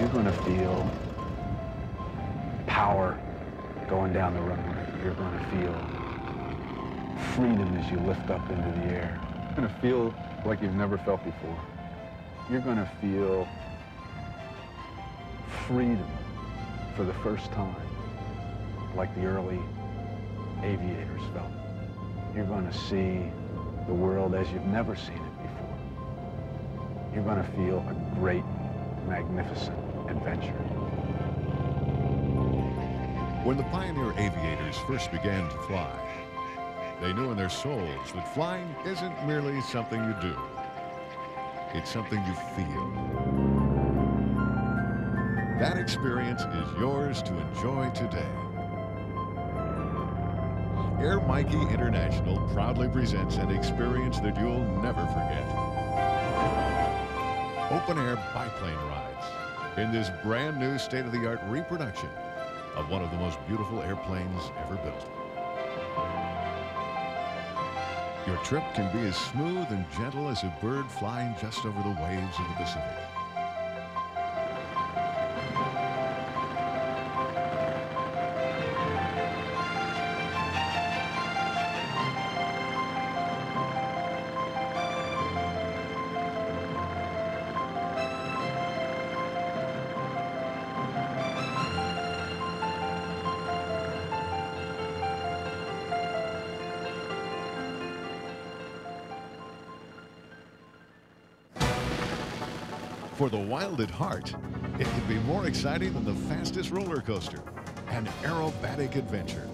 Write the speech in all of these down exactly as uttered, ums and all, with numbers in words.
You're gonna feel power going down the runway. You're gonna feel freedom as you lift up into the air. You're gonna feel like you've never felt before. You're gonna feel freedom for the first time, like the early aviators felt. You're gonna see the world as you've never seen it before. You're gonna feel a great, magnificent adventure. When the pioneer aviators first began to fly, they knew in their souls that flying isn't merely something you do. It's something you feel. That experience is yours to enjoy today. Air Mikey International proudly presents an experience that you'll never forget. Open-air biplane rides in this brand new state-of-the-art reproduction of one of the most beautiful airplanes ever built. Your trip can be as smooth and gentle as a bird flying just over the waves of the Pacific. For the wild at heart, it can be more exciting than the fastest roller coaster, an aerobatic adventure.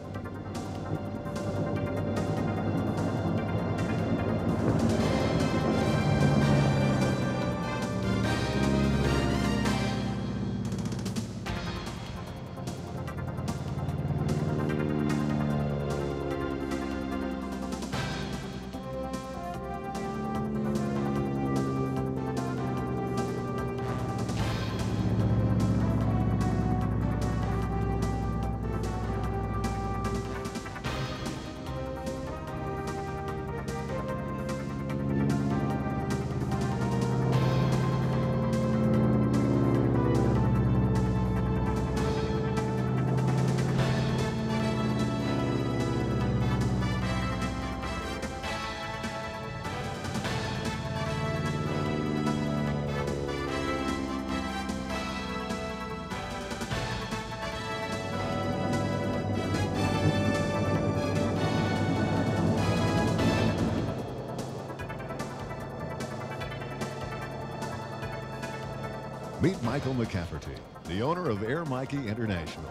Meet Michael McCafferty, the owner of Air Mikey International.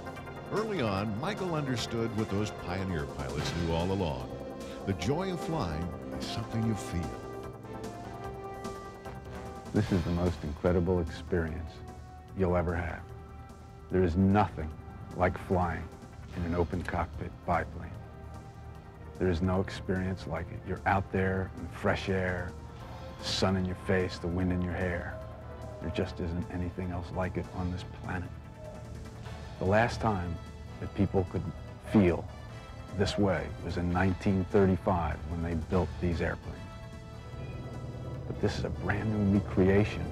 Early on, Michael understood what those pioneer pilots knew all along. The joy of flying is something you feel. This is the most incredible experience you'll ever have. There is nothing like flying in an open cockpit biplane. There is no experience like it. You're out there in the fresh air, the sun in your face, the wind in your hair. There just isn't anything else like it on this planet. The last time that people could feel this way was in nineteen thirty-five when they built these airplanes. But this is a brand new recreation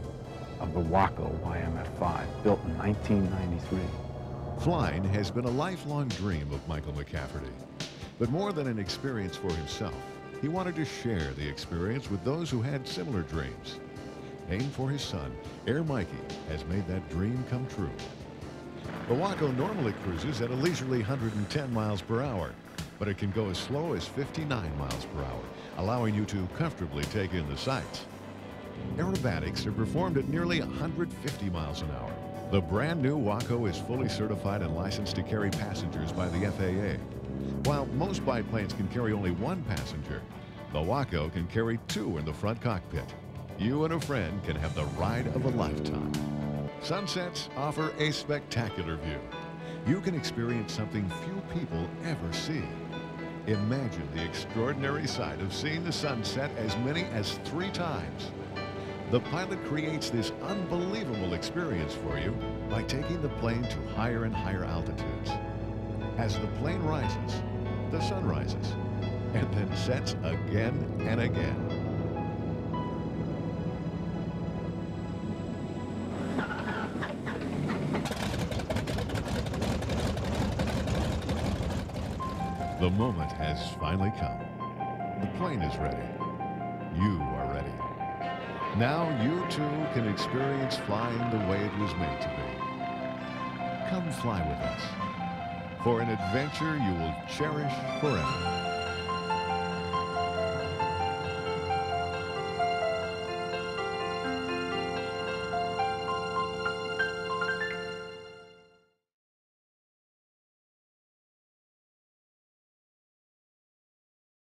of the Waco Y M F five, built in nineteen ninety-three. Flying has been a lifelong dream of Michael McCafferty. But more than an experience for himself, he wanted to share the experience with those who had similar dreams. Named for his son, Air Mikey has made that dream come true. The Waco normally cruises at a leisurely one hundred ten miles per hour, but it can go as slow as fifty-nine miles per hour, allowing you to comfortably take in the sights. Aerobatics are performed at nearly one hundred fifty miles an hour. The brand new Waco is fully certified and licensed to carry passengers by the F A A. While most biplanes can carry only one passenger, the Waco can carry two in the front cockpit. You and a friend can have the ride of a lifetime. Sunsets offer a spectacular view. You can experience something few people ever see. Imagine the extraordinary sight of seeing the sunset as many as three times. The pilot creates this unbelievable experience for you by taking the plane to higher and higher altitudes. As the plane rises, the sun rises. and then sets again and again. The moment has finally come. The plane is ready. You are ready. Now you too can experience flying the way it was made to be. Come fly with us for an adventure you will cherish forever.